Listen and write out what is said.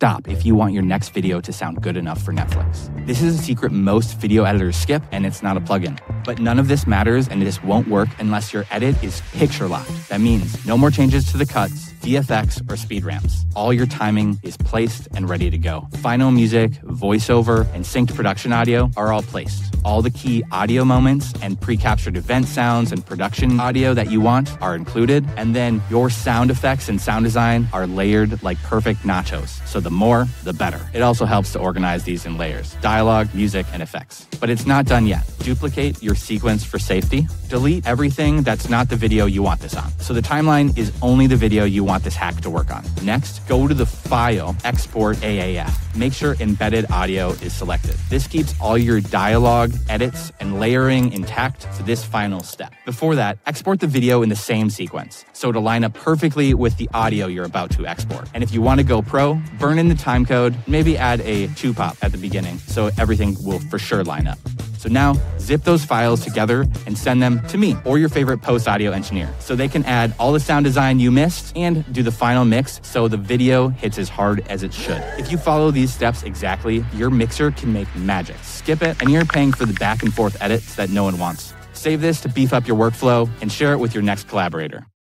stop if you want your next video to sound good enough for Netflix. This is a secret most video editors skip, and it's not a plugin. But none of this matters, and this won't work unless your edit is picture locked. That means no more changes to the cuts, VFX, or speed ramps. All your timing is placed and ready to go. Final music, voiceover, and synced production audio are all placed. All the key audio moments and pre-captured event sounds and production audio that you want are included. And then your sound effects and sound design are layered like perfect nachos. So the more, the better. It also helps to organize these in layers: dialogue, music, and effects. But it's not done yet. Duplicate your sequence for safety. Delete everything that's not the video you want this on. So the timeline is only the video you want this hack to work on. Next, go to the file, export AAF. Make sure embedded audio is selected. This keeps all your dialogue, edits, and layering intact to this final step. Before that, export the video in the same sequence, so to line up perfectly with the audio you're about to export. And if you want to go pro, burn in the timecode, maybe add a two-pop at the beginning, so everything will for sure line up. So now, zip those files together and send them to me or your favorite post-audio engineer, so they can add all the sound design you missed and do the final mix so the video hits as hard as it should. If you follow these steps exactly, your mixer can make magic. Skip it, and you're paying for the back and forth edits that no one wants. Save this to beef up your workflow and share it with your next collaborator.